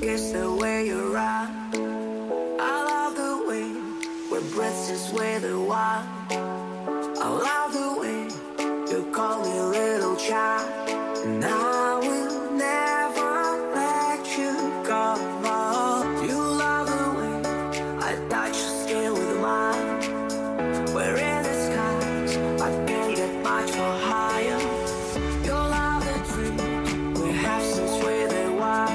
Guess the way you rock, I love the way your breath is where the wild. I love the way you call me little child, and I will never let you go. You love the way I touch your skin with mine. We're in the skies, I can't get much more higher. You love the dream we have since we're the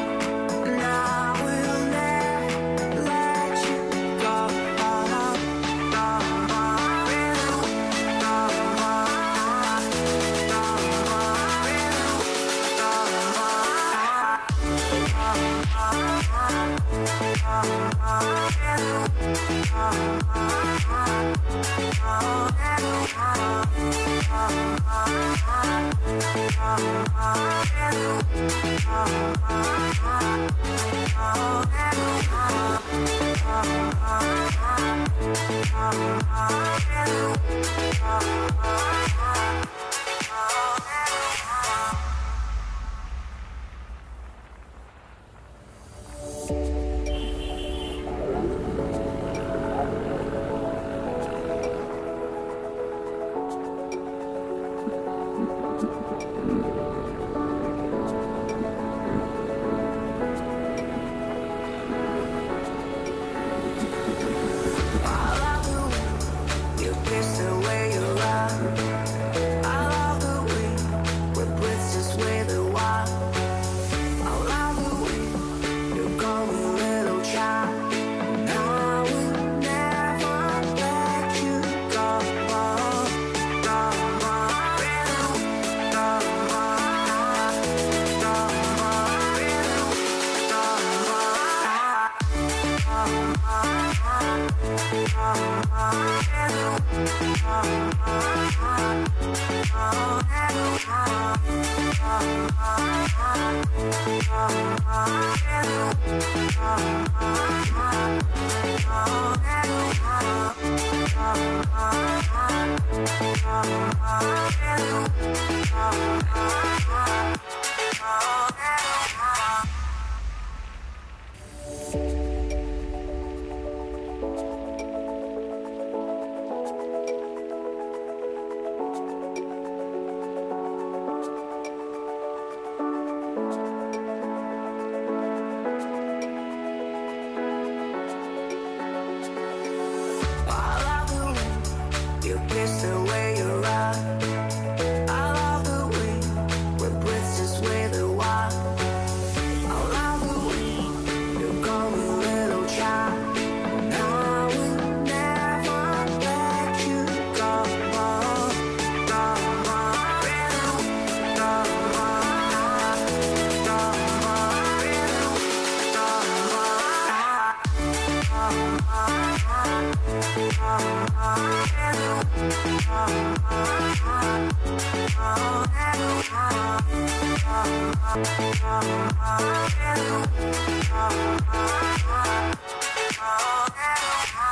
wild.